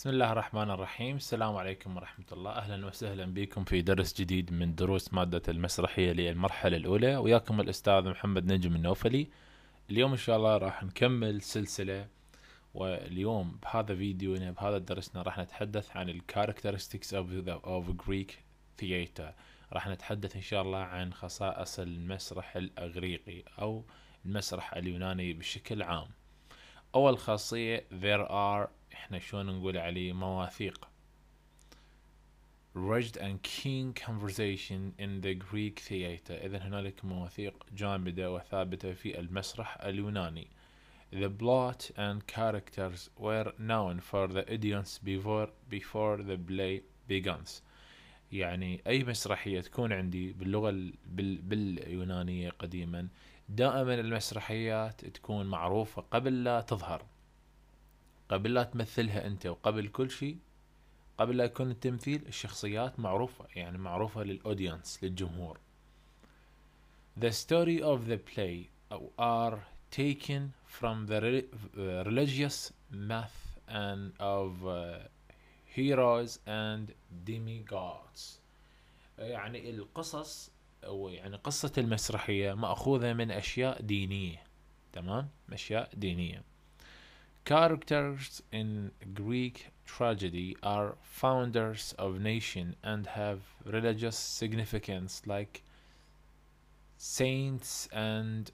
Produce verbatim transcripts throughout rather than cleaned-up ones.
بسم الله الرحمن الرحيم. السلام عليكم ورحمة الله، أهلا وسهلا بكم في درس جديد من دروس مادة المسرحية للمرحلة الأولى. وياكم الأستاذ محمد نجم النوفلي. اليوم إن شاء الله راح نكمل سلسلة، واليوم بهذا فيديونا بهذا درسنا راح نتحدث عن ال characteristics of the of Greek theater. راح نتحدث إن شاء الله عن خصائص المسرح الأغريقي أو المسرح اليوناني بشكل عام. أول خاصية there are، إحنا شلون نقول عليه، مواثيق. Rugged and keen conversation in the Greek theater. إذا هنالك مواثيق جامدة وثابتة في المسرح اليوناني. The plot and characters were known for the audience before before the play begins. يعني أي مسرحية تكون عندي باللغة بال باليونانية قديما، دائما المسرحيات تكون معروفة قبل لا تظهر، قبل لا تمثلها أنت، وقبل كل شيء قبل لا يكون التمثيل الشخصيات معروفة، يعني معروفة للأودينس للجمهور. The story of the play are taken from the religious myth and of uh, heroes and demigods. يعني القصص أو يعني قصة المسرحية مأخوذة من أشياء دينية، تمام، أشياء دينية. Characters in Greek tragedy are founders of nation and have religious significance like saints and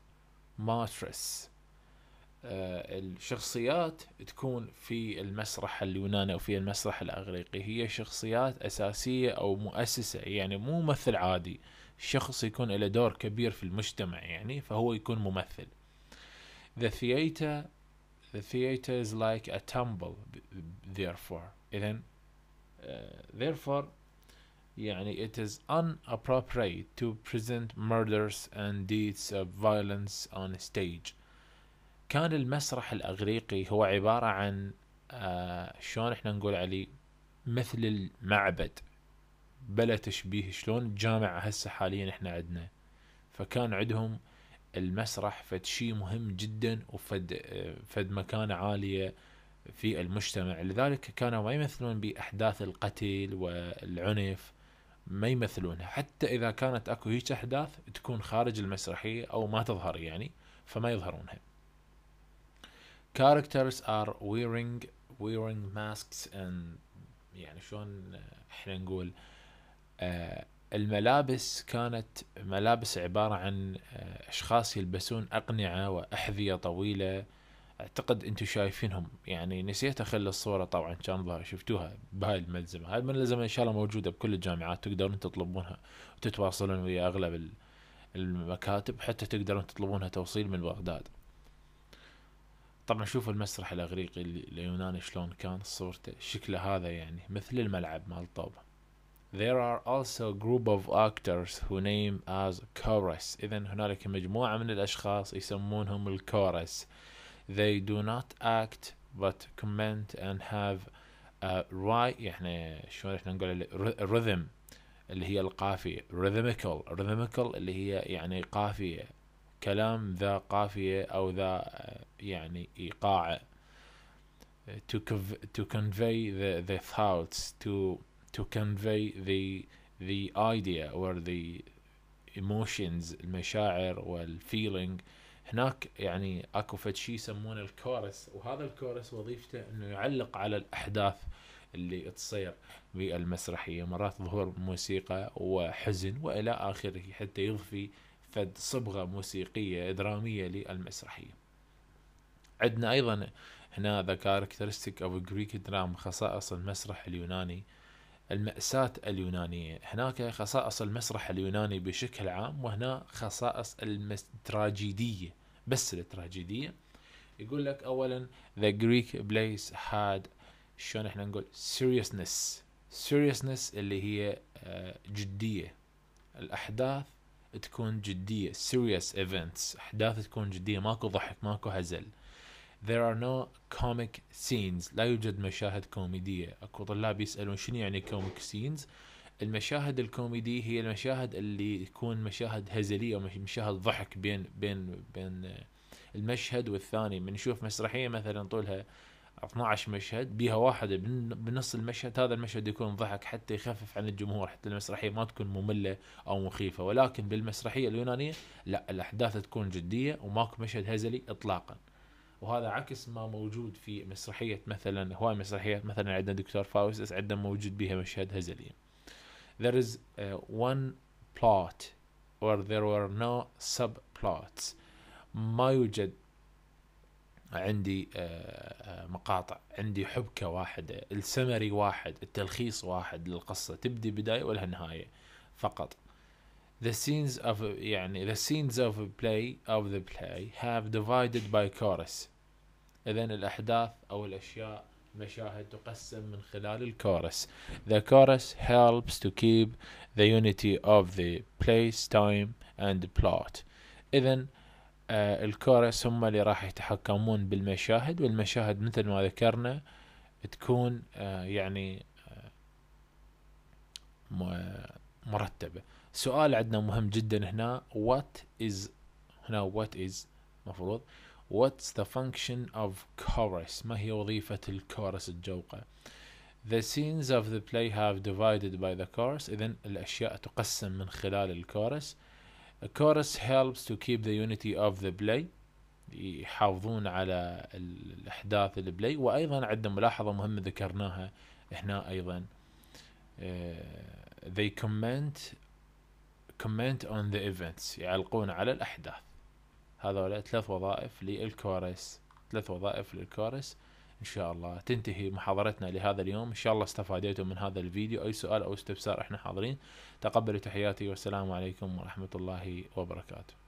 martyrs. uh, الشخصيات تكون في المسرح اليوناني أو في المسرح الأغريقي هي شخصيات أساسية أو مؤسسة، يعني مو ممثل عادي، الشخص يكون له دور كبير في المجتمع، يعني فهو يكون ممثل. The theater The theater is like a temple, therefore. إذن uh, therefore يعني it is inappropriate to present murders and deeds of violence on stage. كان المسرح الأغريقي هو عبارة عن uh, شلون احنا نقول عليه، مثل المعبد بلا تشبيه، شلون جامعة هسه حاليا احنا عندنا، فكان عندهم المسرح فد شيء مهم جدا وفد فد مكانة عالية في المجتمع، لذلك كانوا ما يمثلون بأحداث القتل والعنف، ما يمثلونها، حتى إذا كانت أكو هيك أحداث تكون خارج المسرحية أو ما تظهر، يعني فما يظهرونها. Characters are wearing wearing masks and يعني شلون احنا نقول، آه الملابس كانت ملابس عبارة عن أشخاص يلبسون أقنعة وأحذية طويلة، أعتقد أنتم شايفينهم، يعني نسيت أخلي الصورة طبعا كان ظاهر، شفتوها بهاي الملزمة. هاي الملزمة إن شاء الله موجودة بكل الجامعات، تقدرون تطلبونها وتتواصلون ويا أغلب المكاتب حتى تقدرون تطلبونها توصيل من بغداد. طبعا شوفوا المسرح الأغريقي اليوناني شلون كان صورته، شكله هذا يعني مثل الملعب مال الطوبة. There are also a group of actors who name as chorus. إذن هنالك مجموعة من الأشخاص يسمونهم الكورس. They do not act but comment and have a right. يعني شلون احنا نقول rhythm اللي هي القافية، rhythmical rhythmical اللي هي يعني قافية، كلام ذا قافية أو ذا يعني إيقاع. To to convey the the thoughts to to convey the the idea or the emotions، المشاعر والfeeling. هناك يعني اكو فد شيء يسمونه الكورس، وهذا الكورس وظيفته انه يعلق على الاحداث اللي تصير بالمسرحيه، مرات ظهور موسيقى وحزن والى اخره حتى يضفي فد صبغه موسيقيه دراميه للمسرحيه. عندنا ايضا هنا the characteristic of Greek drama، خصائص المسرح اليوناني، المأساة اليونانية. هناك خصائص المسرح اليوناني بشكل عام، وهنا خصائص التراجيدية بس التراجيدية. يقول لك أولا the Greek plays had، شلون احنا نقول، seriousness seriousness اللي هي جدية، الأحداث تكون جدية، serious events، أحداث تكون جدية، ماكو ضحك ماكو هزل. There are no comic scenes، لا يوجد مشاهد كوميدية. أكو طلاب يسألون شنو يعني comic scenes. المشاهد الكوميدية هي المشاهد اللي يكون مشاهد هزلية ومشاهد ضحك بين بين بين المشهد والثاني. بنشوف مسرحية مثلا طولها اثنا عشر مشهد بيها واحدة بنص المشهد، هذا المشهد يكون ضحك حتى يخفف عن الجمهور، حتى المسرحية ما تكون مملة أو مخيفة. ولكن بالمسرحية اليونانية لا، الأحداث تكون جدية وماك مشهد هزلي إطلاقا، وهذا عكس ما موجود في مسرحية مثلا هواي مسرحيات، مثلا عندنا دكتور فاوست عندنا موجود بها مشهد هزلي. There is uh, one plot or there were no subplots. ما يوجد عندي مقاطع، عندي حبكة واحدة، السمري واحد، التلخيص واحد للقصة، تبدي بداية ولها نهاية فقط. The scenes of يعني the scenes of a play of the play have divided by chorus. إذن الأحداث أو الأشياء مشاهد تقسم من خلال الكورس. The chorus helps to keep the unity of the place, time and plot. إذن آه الكورس هم اللي راح يتحكمون بالمشاهد، والمشاهد مثل ما ذكرنا تكون آه يعني آه مرتبة. سؤال عندنا مهم جدا هنا، what is هنا what is مفروض what's the function of chorus؟ ما هي وظيفة الكورس الجوقة؟ The scenes of the play have divided by the chorus. إذن الأشياء تقسم من خلال الكورس. A chorus helps to keep the unity of the play. يحافظون على الأحداث البلاي. وأيضا عندنا ملاحظة مهمة ذكرناها هنا أيضا. Uh, they comment comment on the events. يعلقون على الأحداث. هذولا ثلاث وظائف للكورس، ثلاث وظائف للكورس. إن شاء الله تنتهي محاضرتنا لهذا اليوم. إن شاء الله استفادتم من هذا الفيديو. أي سؤال أو استفسار إحنا حاضرين. تقبلوا تحياتي والسلام عليكم ورحمة الله وبركاته.